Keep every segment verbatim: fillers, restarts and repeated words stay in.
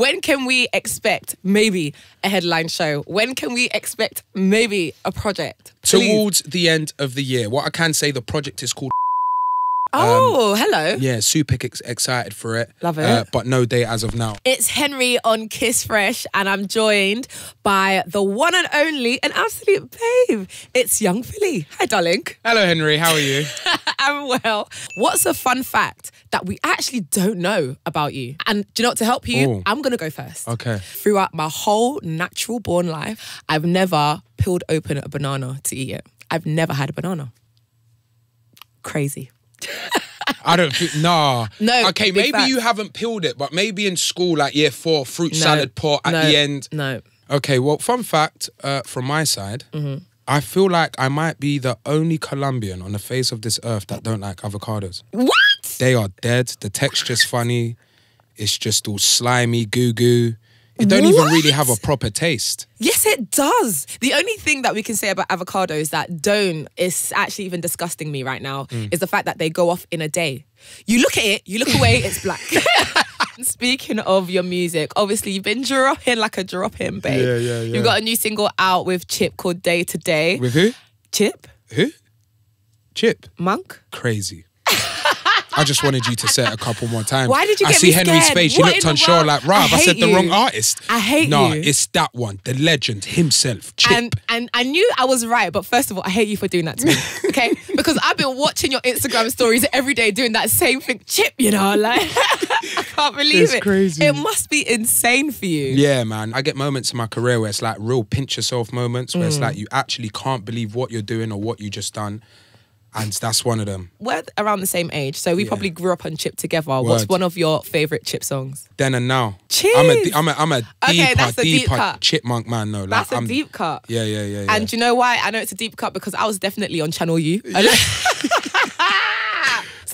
When can we expect maybe a headline show? When can we expect maybe a project? Please. Towards the end of the year. What I can say, the project is called... Oh, um, hello. Yeah, super excited for it. Love it. Uh, but no date as of now. It's Henry on Kiss Fresh, and I'm joined by the one and only, an absolute babe. It's Yung Filly. Hi, darling. Hello, Henry. How are you? I'm well. What's a fun fact that we actually don't know about you? And do you know what, to help you, Ooh. I'm going to go first. Okay. Throughout my whole natural born life, I've never peeled open a banana to eat it. I've never had a banana. Crazy. I don't think, nah. No. Okay, maybe fact. You haven't peeled it, but maybe in school, like year four, fruit no, salad pot at no, the end. No. Okay, well, fun fact uh, from my side, mm-hmm. I feel like I might be the only Colombian on the face of this earth that don't like avocados. What? They are dead. The texture's funny. It's just all slimy, goo-goo. It don't what? even really have a proper taste. Yes, it does. The only thing that we can say about avocados that don't is actually even disgusting me right now mm. is the fact that they go off in a day. You look at it, you look away, it's black. Speaking of your music, obviously you've been dropping like a drop-in, babe. Yeah, yeah, yeah. You've got a new single out with Chip called Day to Day. With who? Chip. Who? Chip. Monk. Crazy. I just wanted you to say it a couple more times. Why did you get I see Henry's face. She looked unsure like, Rob, I, I said you. the wrong artist. I hate nah, you. No, it's that one, the legend himself, Chip. And, and I knew I was right, but first of all, I hate you for doing that to me, okay? Because I've been watching your Instagram stories every day doing that same thing. Chip, you know, like, I can't believe it's it. It's crazy. It must be insane for you. Yeah, man. I get moments in my career where it's like real pinch yourself moments, where mm. it's like you actually can't believe what you're doing or what you just done. And that's one of them. We're around the same age, so we yeah. probably grew up on Chip together. Word. What's one of your favourite Chip songs? Then and Now. Cheers. I'm a, I'm a, I'm a deeper, okay, that's a deep deeper cut. Chipmunk man, no. Like, that's a I'm, deep cut. Yeah, yeah, yeah, yeah. And do you know why? I know it's a deep cut because I was definitely on Channel U. So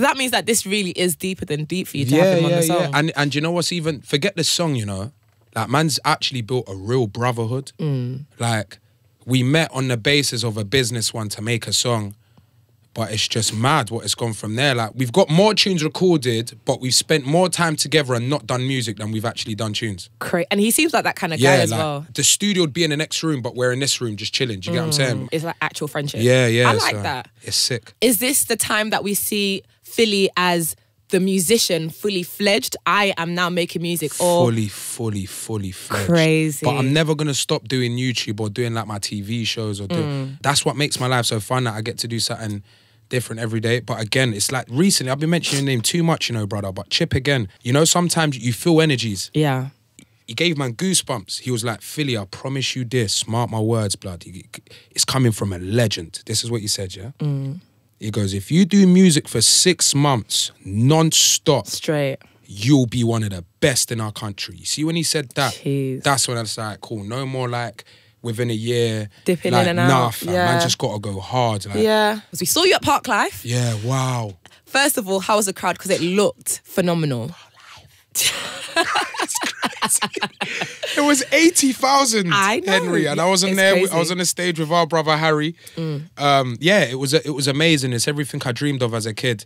that means that this really is deeper than deep for you to yeah, have him yeah, on the song. Yeah. And, and do you know what's even... Forget the song, you know. Like, man's actually built a real brotherhood. Mm. Like, we met on the basis of a business one to make a song. But it's just mad what it's gone from there. Like, we've got more tunes recorded, but we've spent more time together and not done music than we've actually done tunes. Great. And he seems like that kind of yeah, guy as like, well. The studio would be in the next room, but we're in this room just chilling. Do you mm. get what I'm saying? It's like actual friendship. Yeah, yeah. I like so, that. It's sick. Is this the time that we see Filly as the musician fully fledged? I am now making music. Or fully, fully, fully fledged. Crazy. But I'm never going to stop doing YouTube or doing like my T V shows. or do, mm. That's what makes my life so fun, that I get to do something different every day. But again, it's like recently I've been mentioning your name too much, you know, brother. But Chip again, you know, sometimes you feel energies. Yeah. He gave man goosebumps. He was like, Filly, I promise you this. Mark my words, blood. It's coming from a legend. This is what he said, yeah? Mm. He goes, if you do music for six months, non-stop. Straight. You'll be one of the best in our country. See, when he said that, Jeez. that's when I was like, cool, no more like... Within a year, dipping like, in and nah, out. Fam, yeah. Man, just gotta go hard. Like. Yeah, because we saw you at Parklife. Yeah, wow. First of all, how was the crowd? Because it looked phenomenal. It's crazy. It was eighty thousand, Henry, and I wasn't it's there. Crazy. I was on the stage with our brother Harry. Mm. Um, yeah, it was it was amazing. It's everything I dreamed of as a kid.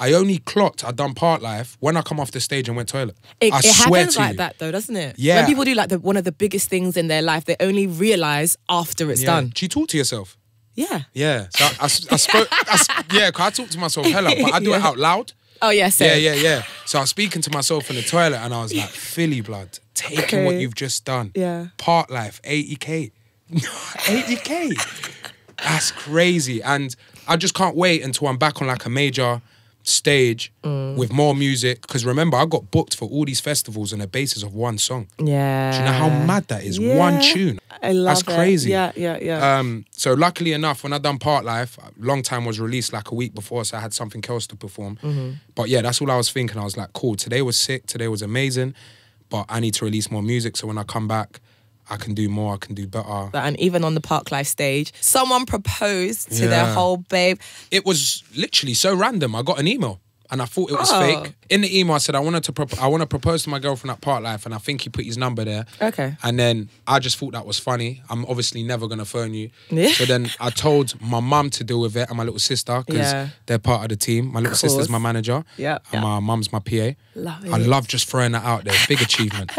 I only clocked, I'd done Parklife when I come off the stage and went toilet. It, I it swear happens to like you. that though, doesn't it? Yeah. When people do like the, one of the biggest things in their life, they only realise after it's yeah. done. Do you talk to yourself? Yeah. Yeah. So I, I, I spoke, I, yeah, cause I talk to myself hella, but I do yeah. it out loud. Oh yeah, same. Yeah, yeah, yeah. So I was speaking to myself in the toilet and I was like, Filly, blood, taking okay. what you've just done. Yeah. Parklife, eighty K. eighty K? That's crazy. And I just can't wait until I'm back on like a major... stage mm. with more music, because remember I got booked for all these festivals on the basis of one song. Yeah, do you know how mad that is? Yeah. One tune. I love that's it. crazy. Yeah, yeah, yeah. Um, so luckily enough, when I done Parklife, Long Time was released like a week before, so I had something else to perform. Mm-hmm. But yeah, that's all I was thinking. I was like, cool. Today was sick. Today was amazing. But I need to release more music, so when I come back, I can do more, I can do better. And even on the Parklife stage, someone proposed to yeah. their whole babe. It was literally so random. I got an email. and I thought it was oh. fake. In the email, I said I wanted to I want to propose to my girlfriend at Parklife, and I think he put his number there. Okay. And then I just thought that was funny. I'm obviously never gonna phone you. Yeah. So then I told my mum to deal with it and my little sister because yeah. they're part of the team. My little sister's my manager. Yeah. And yeah. my mum's my P A. Love it. I love just throwing that out there. Big achievement.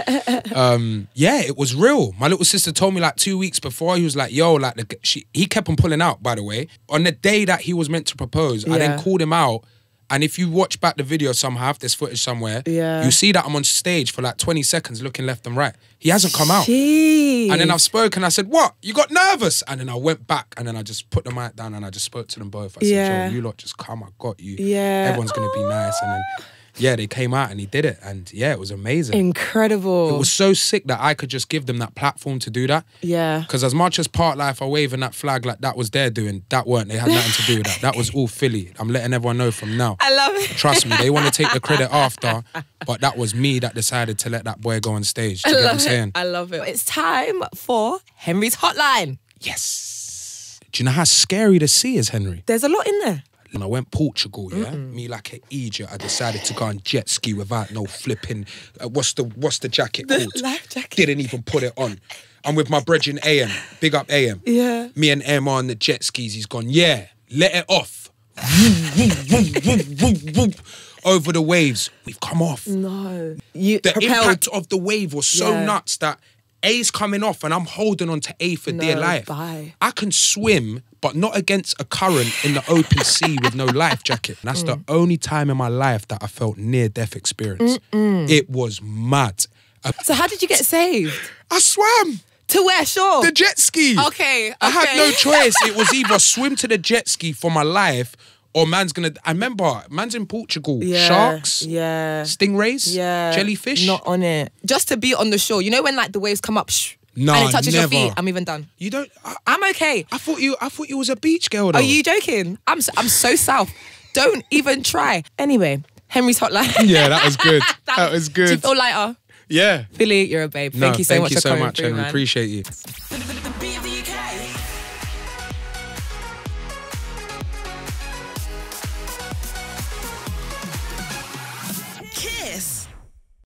Um, yeah, it was real. My little sister told me like two weeks before. He was like, "Yo, like the, she." He kept on pulling out. By the way, on the day that he was meant to propose, yeah. I then called him out. And if you watch back the video somehow, if there's footage somewhere, yeah. you see that I'm on stage for like twenty seconds looking left and right. He hasn't come out. Jeez. And then I've spoken. I said, what? You got nervous? And then I went back and then I just put the mic down and I just spoke to them both. I yeah. said, yo, you lot just come. I got you. Yeah. Everyone's going to be nice. And then, yeah, they came out and he did it. And yeah, it was amazing. Incredible. It was so sick that I could just give them that platform to do that. Yeah. Because as much as Parklife are waving that flag like that was their doing, that weren't. They had nothing to do with that. That was all Philly. I'm letting everyone know from now. I love it. Trust me, they want to take the credit after, but that was me that decided to let that boy go on stage. Do you I get love what I'm saying? It. I love it. It's time for Henry's Hotline. Yes. Do you know how scary to see is, Henry? There's a lot in there. When I went Portugal, yeah, mm-mm. me like an idiot, I decided to go and jet ski without no flipping. Uh, what's the what's the jacket the called? Life jacket. Didn't even put it on. I'm with my brethren A M, big up A M. Yeah. Me and A M are on the jet skis. He's gone, yeah, let it off. Over the waves, we've come off. No, you the propelled. Impact of the wave was so yeah. nuts that A's coming off and I'm holding on to A for no, dear life. Bye. I can swim. But not against a current in the open sea with no life jacket. And that's mm. the only time in my life that I felt near-death experience. Mm-mm. It was mad. So how did you get saved? I swam. To where, sure? The jet ski. Okay, I okay. had no choice. It was either swim to the jet ski for my life or man's gonna... I remember, man's in Portugal. Yeah, sharks, yeah. stingrays, yeah. jellyfish. Not on it. Just to be on the shore. You know when like the waves come up... Shh. No, and it touches never. your feet. I'm even done. You don't. I, I'm okay. I thought you. I thought you was a beach girl. Though. Are you joking? I'm. So, I'm so south. Don't even try. Anyway, Henry's Hotline. Yeah, that was good. that, that was good. Do you feel lighter? Yeah. Philly, you're a babe. No, thank you so thank much. Thank you for so coming much, through, Henry. Man. Appreciate you.